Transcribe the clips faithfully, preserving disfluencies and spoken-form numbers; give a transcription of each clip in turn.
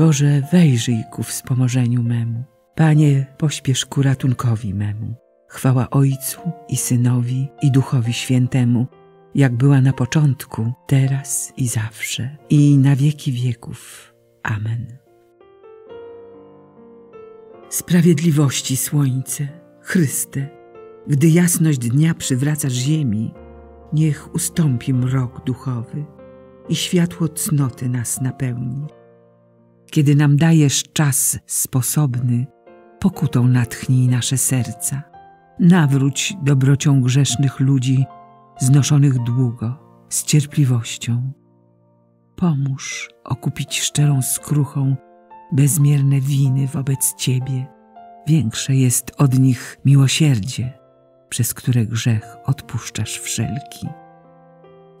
Boże, wejrzyj ku wspomożeniu memu. Panie, pośpiesz ku ratunkowi memu. Chwała Ojcu i Synowi, i Duchowi Świętemu, jak była na początku, teraz i zawsze, i na wieki wieków. Amen. Sprawiedliwości słońce, Chryste, gdy jasność dnia przywracasz ziemi, niech ustąpi mrok duchowy i światło cnoty nas napełni. Kiedy nam dajesz czas sposobny, pokutą natchnij nasze serca. Nawróć dobrocią grzesznych ludzi, znoszonych długo, z cierpliwością. Pomóż okupić szczerą skruchą bezmierne winy wobec Ciebie. Większe jest od nich miłosierdzie, przez które grzech odpuszczasz wszelki.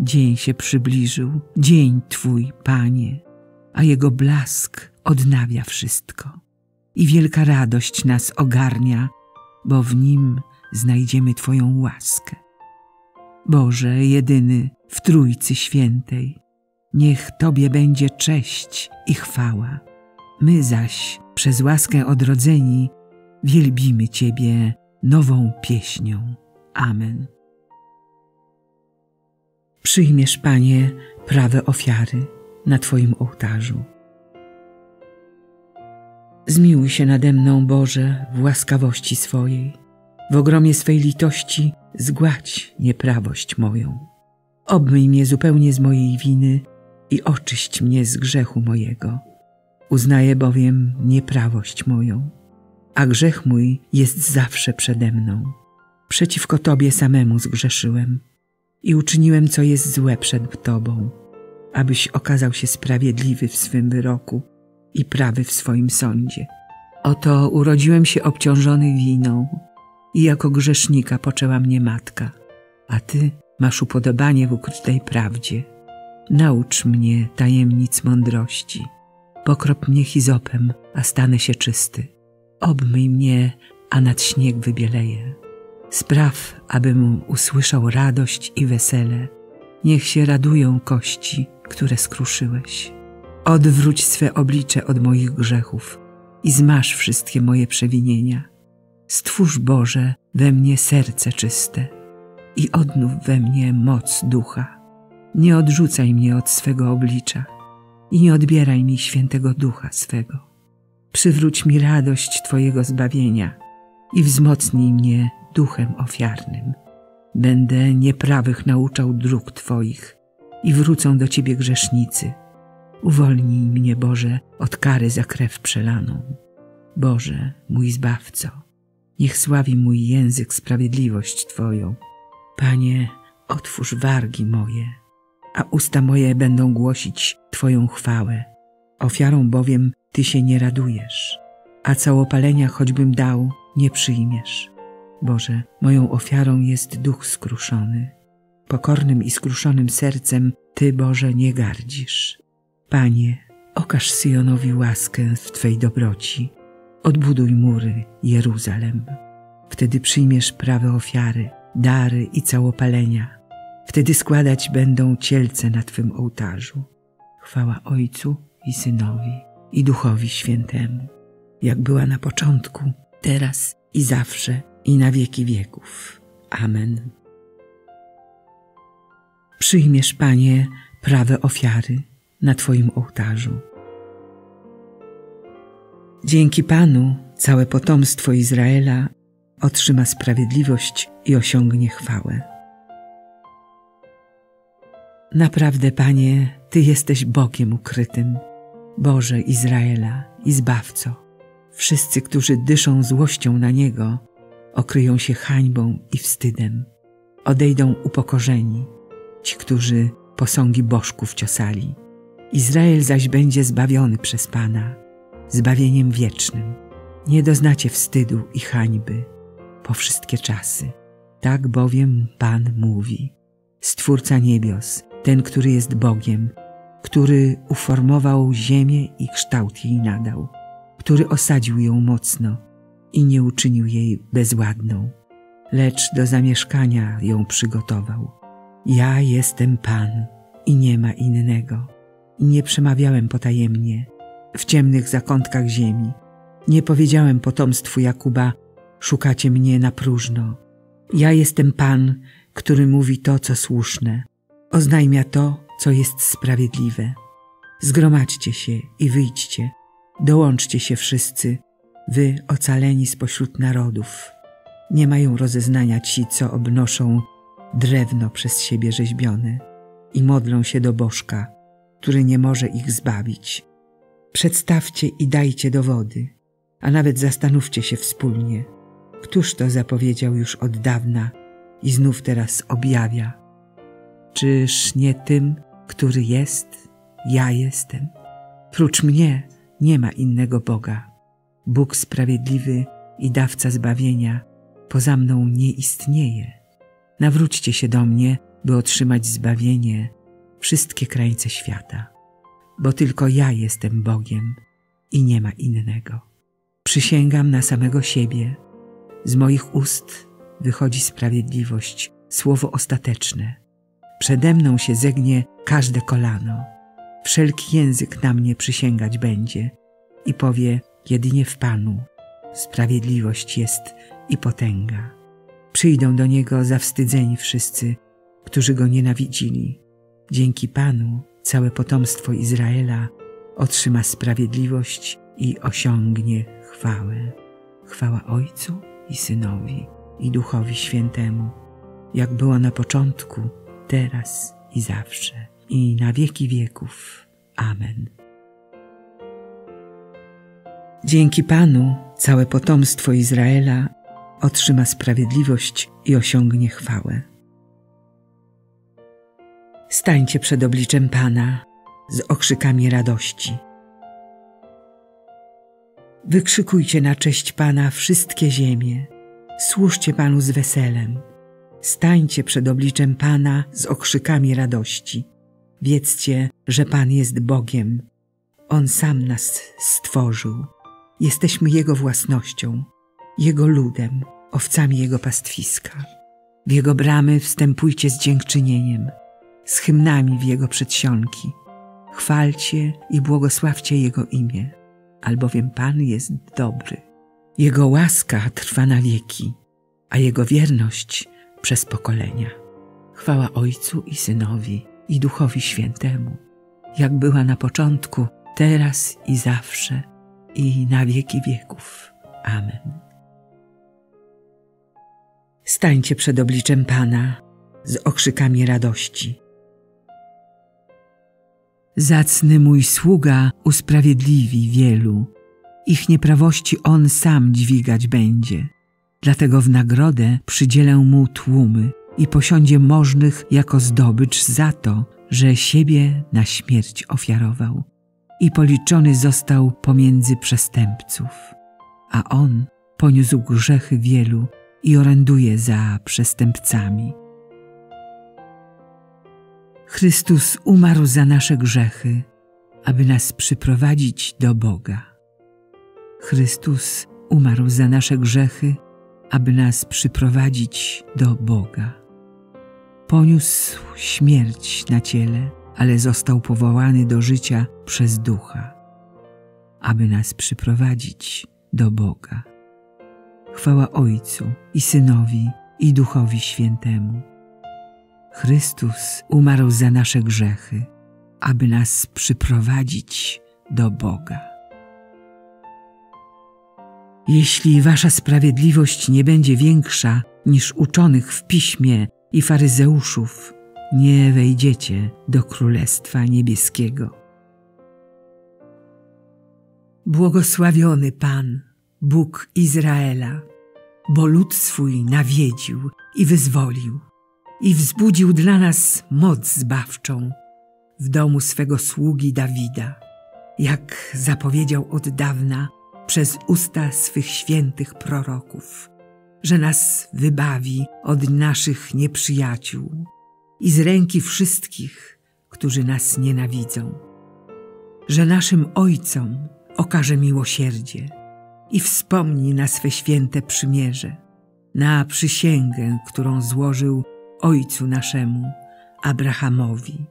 Dzień się przybliżył, dzień Twój, Panie, a Jego blask odnawia wszystko. I wielka radość nas ogarnia, bo w Nim znajdziemy Twoją łaskę. Boże, jedyny w Trójcy Świętej, niech Tobie będzie cześć i chwała. My zaś, przez łaskę odrodzeni, wielbimy Ciebie nową pieśnią. Amen. Przyjmiesz, Panie, prawe ofiary na Twoim ołtarzu. Zmiłuj się nade mną, Boże, w łaskawości swojej. W ogromie swej litości zgładź nieprawość moją. Obmyj mnie zupełnie z mojej winy i oczyść mnie z grzechu mojego. Uznaję bowiem nieprawość moją, a grzech mój jest zawsze przede mną. Przeciwko Tobie samemu zgrzeszyłem i uczyniłem, co jest złe przed Tobą, abyś okazał się sprawiedliwy w swym wyroku i prawy w swoim sądzie. Oto urodziłem się obciążony winą i jako grzesznika poczęła mnie matka, a Ty masz upodobanie w ukrytej prawdzie. Naucz mnie tajemnic mądrości. Pokrop mnie hizopem, a stanę się czysty. Obmyj mnie, a nad śnieg wybieleję. Spraw, abym usłyszał radość i wesele. Niech się radują kości, które skruszyłeś. Odwróć swe oblicze od moich grzechów i zmasz wszystkie moje przewinienia. Stwórz, Boże, we mnie serce czyste i odnów we mnie moc ducha. Nie odrzucaj mnie od swego oblicza i nie odbieraj mi świętego ducha swego. Przywróć mi radość Twojego zbawienia i wzmocnij mnie duchem ofiarnym. Będę nieprawych nauczał dróg Twoich i wrócą do Ciebie grzesznicy. Uwolnij mnie, Boże, od kary za krew przelaną. Boże, mój Zbawco, niech sławi mój język sprawiedliwość Twoją. Panie, otwórz wargi moje, a usta moje będą głosić Twoją chwałę. Ofiarą bowiem Ty się nie radujesz, a całopalenia choćbym dał, nie przyjmiesz. Boże, moją ofiarą jest duch skruszony. Pokornym i skruszonym sercem Ty, Boże, nie gardzisz. Panie, okaż Syjonowi łaskę w Twej dobroci. Odbuduj mury Jeruzalem. Wtedy przyjmiesz prawe ofiary, dary i całopalenia. Wtedy składać będą cielce na Twym ołtarzu. Chwała Ojcu i Synowi, i Duchowi Świętemu, jak była na początku, teraz i zawsze, i na wieki wieków. Amen. Przyjmiesz, Panie, prawe ofiary na Twoim ołtarzu. Dzięki Panu całe potomstwo Izraela otrzyma sprawiedliwość i osiągnie chwałę. Naprawdę, Panie, Ty jesteś Bogiem ukrytym, Boże Izraela i Zbawco. Wszyscy, którzy dyszą złością na Niego, okryją się hańbą i wstydem. Odejdą upokorzeni, ci, którzy posągi bożków ciosali. Izrael zaś będzie zbawiony przez Pana, zbawieniem wiecznym. Nie doznacie wstydu i hańby po wszystkie czasy. Tak bowiem Pan mówi, Stwórca niebios, Ten, który jest Bogiem, który uformował ziemię i kształt jej nadał, który osadził ją mocno i nie uczynił jej bezładną, lecz do zamieszkania ją przygotował. Ja jestem Pan i nie ma innego. I nie przemawiałem potajemnie, w ciemnych zakątkach ziemi. Nie powiedziałem potomstwu Jakuba: szukacie mnie na próżno. Ja jestem Pan, który mówi to, co słuszne, oznajmia to, co jest sprawiedliwe. Zgromadźcie się i wyjdźcie, dołączcie się wszyscy, wy ocaleni spośród narodów. Nie mają rozeznania ci, co obnoszą drewno przez siebie rzeźbione i modlą się do Bożka, który nie może ich zbawić. Przedstawcie i dajcie dowody, a nawet zastanówcie się wspólnie, któż to zapowiedział już od dawna i znów teraz objawia. Czyż nie tym, który jest, ja jestem? Prócz mnie nie ma innego Boga. Bóg sprawiedliwy i dawca zbawienia poza mną nie istnieje. Nawróćcie się do mnie, by otrzymać zbawienie, wszystkie krańce świata. Bo tylko ja jestem Bogiem i nie ma innego. Przysięgam na samego siebie. Z moich ust wychodzi sprawiedliwość, słowo ostateczne. Przede mną się zegnie każde kolano. Wszelki język na mnie przysięgać będzie i powie: jedynie w Panu sprawiedliwość jest i potęga. Przyjdą do Niego zawstydzeni wszyscy, którzy Go nienawidzili. Dzięki Panu całe potomstwo Izraela otrzyma sprawiedliwość i osiągnie chwałę. Chwała Ojcu i Synowi, i Duchowi Świętemu, jak było na początku, teraz i zawsze, i na wieki wieków. Amen. Dzięki Panu całe potomstwo Izraela otrzyma sprawiedliwość i osiągnie chwałę. Stańcie przed obliczem Pana z okrzykami radości. Wykrzykujcie na cześć Pana wszystkie ziemie, służcie Panu z weselem. Stańcie przed obliczem Pana z okrzykami radości. Wiedzcie, że Pan jest Bogiem. On sam nas stworzył. Jesteśmy Jego własnością, Jego ludem, owcami Jego pastwiska. W Jego bramy wstępujcie z dziękczynieniem, z hymnami w Jego przedsionki. Chwalcie i błogosławcie Jego imię, albowiem Pan jest dobry. Jego łaska trwa na wieki, a Jego wierność przez pokolenia. Chwała Ojcu i Synowi, i Duchowi Świętemu, jak była na początku, teraz i zawsze, i na wieki wieków. Amen. Stańcie przed obliczem Pana z okrzykami radości. Zacny mój sługa usprawiedliwi wielu, ich nieprawości on sam dźwigać będzie. Dlatego w nagrodę przydzielę mu tłumy i posiądzie możnych jako zdobycz za to, że siebie na śmierć ofiarował i policzony został pomiędzy przestępców. A on poniósł grzechy wielu i oręduje za przestępcami. Chrystus umarł za nasze grzechy, aby nas przyprowadzić do Boga. Chrystus umarł za nasze grzechy, aby nas przyprowadzić do Boga. Poniósł śmierć na ciele, ale został powołany do życia przez Ducha, aby nas przyprowadzić do Boga. Chwała Ojcu i Synowi, i Duchowi Świętemu. Chrystus umarł za nasze grzechy, aby nas przyprowadzić do Boga. Jeśli wasza sprawiedliwość nie będzie większa niż uczonych w piśmie i faryzeuszów, nie wejdziecie do Królestwa Niebieskiego. Błogosławiony Pan, Bóg Izraela, bo lud swój nawiedził i wyzwolił i wzbudził dla nas moc zbawczą w domu swego sługi Dawida, jak zapowiedział od dawna przez usta swych świętych proroków, że nas wybawi od naszych nieprzyjaciół i z ręki wszystkich, którzy nas nienawidzą, że naszym ojcom okaże miłosierdzie i wspomni na swe święte przymierze, na przysięgę, którą złożył Ojcu naszemu, Abrahamowi.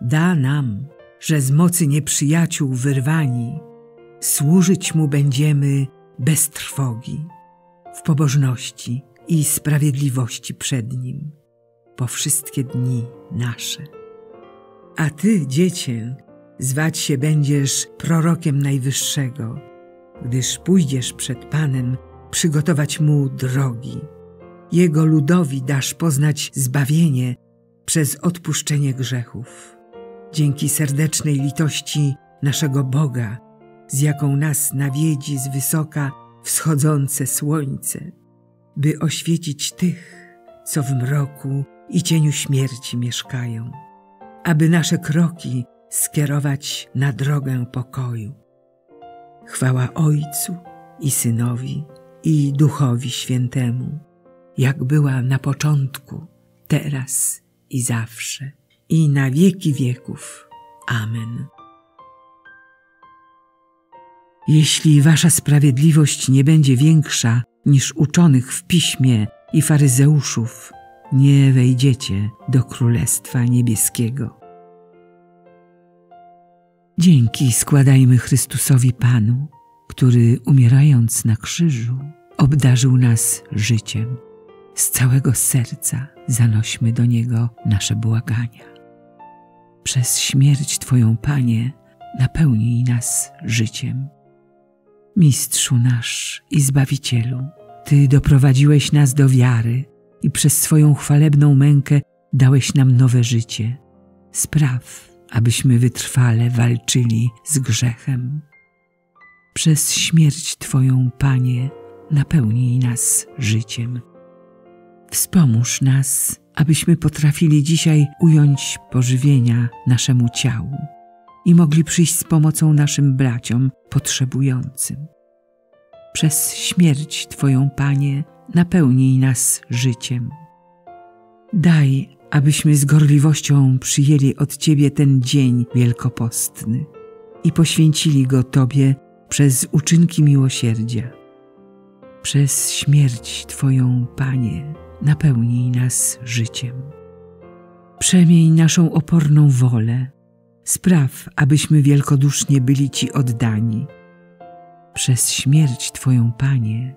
Da nam, że z mocy nieprzyjaciół wyrwani służyć Mu będziemy bez trwogi, w pobożności i sprawiedliwości przed Nim, po wszystkie dni nasze. A Ty, Dziecię, zwać się będziesz prorokiem Najwyższego, gdyż pójdziesz przed Panem przygotować Mu drogi. Jego ludowi dasz poznać zbawienie przez odpuszczenie grzechów. Dzięki serdecznej litości naszego Boga, z jaką nas nawiedzi z wysoka wschodzące słońce, by oświecić tych, co w mroku i cieniu śmierci mieszkają, aby nasze kroki skierować na drogę pokoju. Chwała Ojcu i Synowi, i Duchowi Świętemu, jak była na początku, teraz i zawsze, i na wieki wieków. Amen. Jeśli wasza sprawiedliwość nie będzie większa niż uczonych w piśmie i faryzeuszów, nie wejdziecie do Królestwa Niebieskiego. Dzięki składajmy Chrystusowi Panu, który umierając na krzyżu obdarzył nas życiem. Z całego serca zanośmy do Niego nasze błagania. Przez śmierć Twoją, Panie, napełnij nas życiem. Mistrzu nasz i Zbawicielu, Ty doprowadziłeś nas do wiary i przez swoją chwalebną mękę dałeś nam nowe życie. Spraw, abyśmy wytrwale walczyli z grzechem. Przez śmierć Twoją, Panie, napełnij nas życiem. Wspomóż nas, abyśmy potrafili dzisiaj ująć pożywienia naszemu ciału i mogli przyjść z pomocą naszym braciom potrzebującym. Przez śmierć Twoją, Panie, napełnij nas życiem. Daj, abyśmy z gorliwością przyjęli od Ciebie ten dzień wielkopostny i poświęcili go Tobie przez uczynki miłosierdzia. Przez śmierć Twoją, Panie, napełnij nas życiem. Przemień naszą oporną wolę. Spraw, abyśmy wielkodusznie byli Ci oddani. Przez śmierć Twoją, Panie,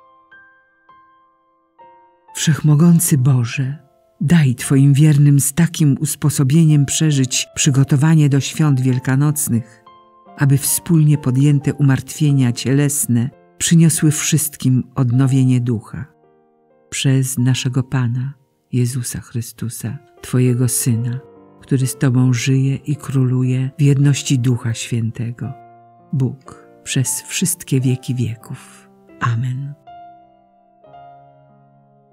Wszechmogący Boże, daj Twoim wiernym z takim usposobieniem przeżyć przygotowanie do świąt wielkanocnych, aby wspólnie podjęte umartwienia cielesne przyniosły wszystkim odnowienie ducha. Przez naszego Pana, Jezusa Chrystusa, Twojego Syna, który z Tobą żyje i króluje w jedności Ducha Świętego, Bóg, przez wszystkie wieki wieków. Amen.